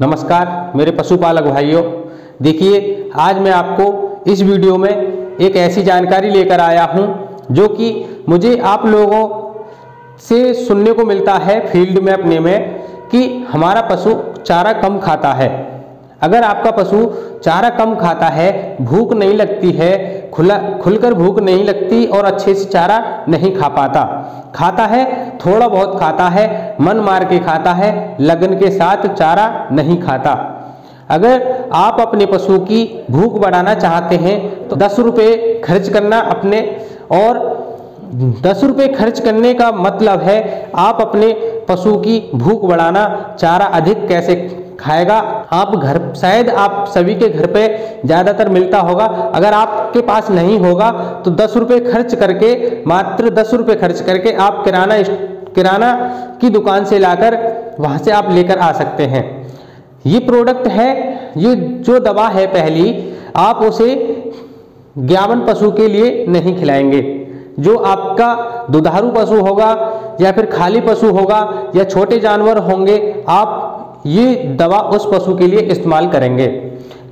नमस्कार मेरे पशुपालक भाइयों। देखिए आज मैं आपको इस वीडियो में एक ऐसी जानकारी लेकर आया हूं जो कि मुझे आप लोगों से सुनने को मिलता है फील्ड में अपने में कि हमारा पशु चारा कम खाता है। अगर आपका पशु चारा कम खाता है, भूख नहीं लगती है, खुलकर भूख नहीं लगती और अच्छे से चारा नहीं खा पाता, खाता है थोड़ा बहुत खाता है, मन मार के खाता है, लगन के साथ चारा नहीं खाता। अगर आप अपने पशु की भूख बढ़ाना चाहते हैं तो 10 रुपये खर्च करना अपने, और 10 रुपये खर्च करने का मतलब है आप अपने पशु की भूख बढ़ाना। चारा अधिक कैसे खाएगा? आप घर, शायद आप सभी के घर पे ज़्यादातर मिलता होगा, अगर आपके पास नहीं होगा तो 10 रुपये खर्च करके, मात्र 10 रुपये खर्च करके आप किराना की दुकान से लाकर वहाँ से आप लेकर आ सकते हैं। ये प्रोडक्ट है, ये जो दवा है, पहली आप उसे गाभिन पशु के लिए नहीं खिलाएंगे। जो आपका दुधारू पशु होगा या फिर खाली पशु होगा या छोटे जानवर होंगे, आप ये दवा उस पशु के लिए इस्तेमाल करेंगे।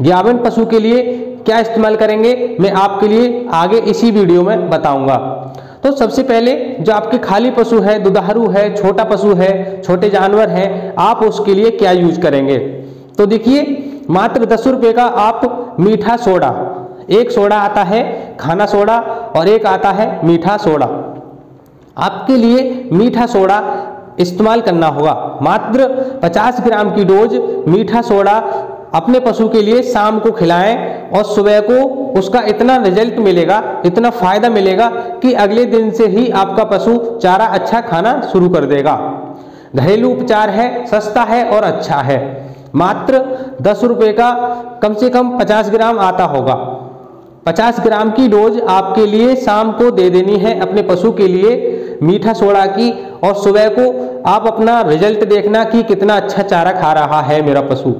गाभिन पशु के लिए क्या इस्तेमाल करेंगे मैं आपके लिए आगे इसी वीडियो में बताऊंगा। तो सबसे पहले जो आपके खाली पशु है, दुधारू है, छोटा पशु है, छोटे जानवर हैं, आप उसके लिए क्या यूज करेंगे? तो देखिए मात्र 10 रुपये का आप मीठा सोडा, एक सोडा आता है खाना सोडा और एक आता है मीठा सोडा, आपके लिए मीठा सोडा इस्तेमाल करना होगा। मात्र 50 ग्राम की डोज मीठा सोडा अपने पशु के लिए शाम को खिलाएं और सुबह को उसका इतना रिजल्ट मिलेगा, इतना फ़ायदा मिलेगा कि अगले दिन से ही आपका पशु चारा अच्छा खाना शुरू कर देगा। घरेलू उपचार है, सस्ता है और अच्छा है। मात्र 10 रुपये का कम से कम 50 ग्राम आता होगा। 50 ग्राम की डोज आपके लिए शाम को दे देनी है अपने पशु के लिए मीठा सोडा की, और सुबह को आप अपना रिजल्ट देखना कि कितना अच्छा चारा खा रहा है मेरा पशु।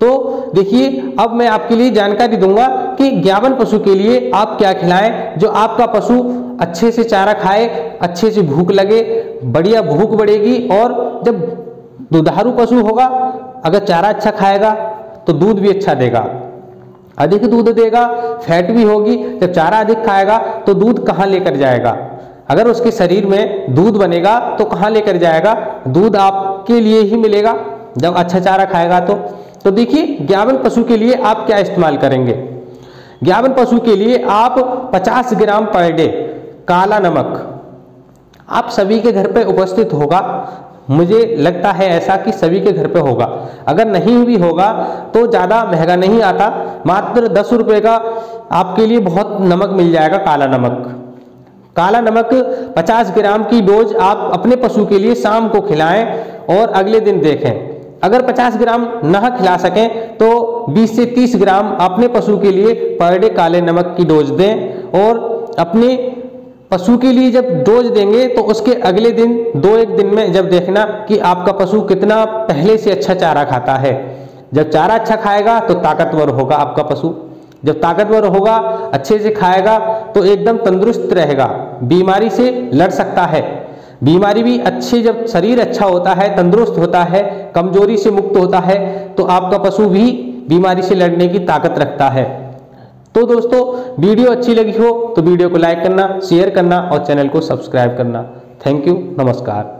तो देखिए अब मैं आपके लिए जानकारी दूंगा कि गाभिन पशु के लिए आप क्या खिलाएं जो आपका पशु अच्छे से चारा खाए, अच्छे से भूख लगे, बढ़िया भूख बढ़ेगी। और जब दुधारू पशु होगा, अगर चारा अच्छा खाएगा तो दूध भी अच्छा देगा, अधिक दूध देगा, फैट भी होगी। जब चारा अधिक खाएगा तो दूध कहाँ लेकर जाएगा? अगर उसके शरीर में दूध बनेगा तो कहाँ लेकर जाएगा? दूध आपके लिए ही मिलेगा जब अच्छा चारा खाएगा। तो देखिए गाभिन पशु के लिए आप क्या इस्तेमाल करेंगे? गाभिन पशु के लिए आप 50 ग्राम पर डे काला नमक, आप सभी के घर पे उपस्थित होगा, मुझे लगता है ऐसा कि सभी के घर पे होगा। अगर नहीं भी होगा तो ज़्यादा महंगा नहीं आता, मात्र 10 रुपये का आपके लिए बहुत नमक मिल जाएगा, काला नमक। काला नमक 50 ग्राम की डोज आप अपने पशु के लिए शाम को खिलाएं और अगले दिन देखें। अगर 50 ग्राम ना खिला सकें तो 20 से 30 ग्राम अपने पशु के लिए पर डे काले नमक की डोज दें, और अपने पशु के लिए जब डोज देंगे तो उसके अगले दिन, 2-1 दिन में जब देखना कि आपका पशु कितना पहले से अच्छा चारा खाता है। जब चारा अच्छा खाएगा तो ताकतवर होगा आपका पशु, जब ताकतवर होगा, अच्छे से खाएगा तो एकदम तंदुरुस्त रहेगा, बीमारी से लड़ सकता है। बीमारी भी अच्छी, जब शरीर अच्छा होता है, तंदुरुस्त होता है, कमजोरी से मुक्त होता है, तो आपका पशु भी बीमारी से लड़ने की ताकत रखता है। तो दोस्तों वीडियो अच्छी लगी हो तो वीडियो को लाइक करना, शेयर करना और चैनल को सब्सक्राइब करना। थैंक यू, नमस्कार।